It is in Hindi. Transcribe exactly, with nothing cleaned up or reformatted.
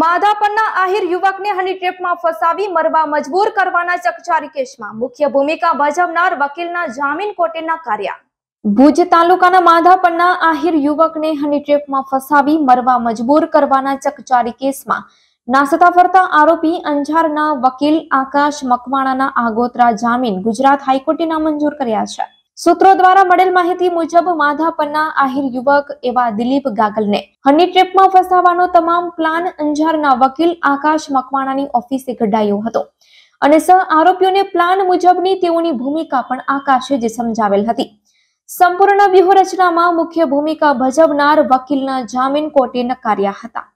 माधापरना आहिर युवकने हनी ट्रेप में फसावी मरवा मजबूर करवाना चकचारी केस में मुख्य भूमिका भजवनार वकीलना जामीन कोटेना कार्य। भुज तालुकाना माधापरना आहिर युवकने हनी ट्रेप में फसावी मरवा मजबूर करवाना चकचारी केस में नासता फरता आरोपी अंजरना वकील आकाश मकवाणाना आगोतरा जामीन गुजरात हाईकोर्टे नामंजूर कर्या छे। सूत्रों द्वारा मळेल माहिती मुजब माधापरना आहिर युवक एवा दिलीप गागलने हनी ट्रेप में फसावानो तमाम प्लान अंजरना वकील आकाश मकवाणानी ऑफिसे घडायो हतो अने स आरोपीओने प्लान मुजबनी तेओनी भूमिका पण आकाशे जे समजावेल हती। संपूर्ण व्यूहरचनामां मुख्य भूमिका भजवनार वकीलना जामीन कोटे नकार्या हता।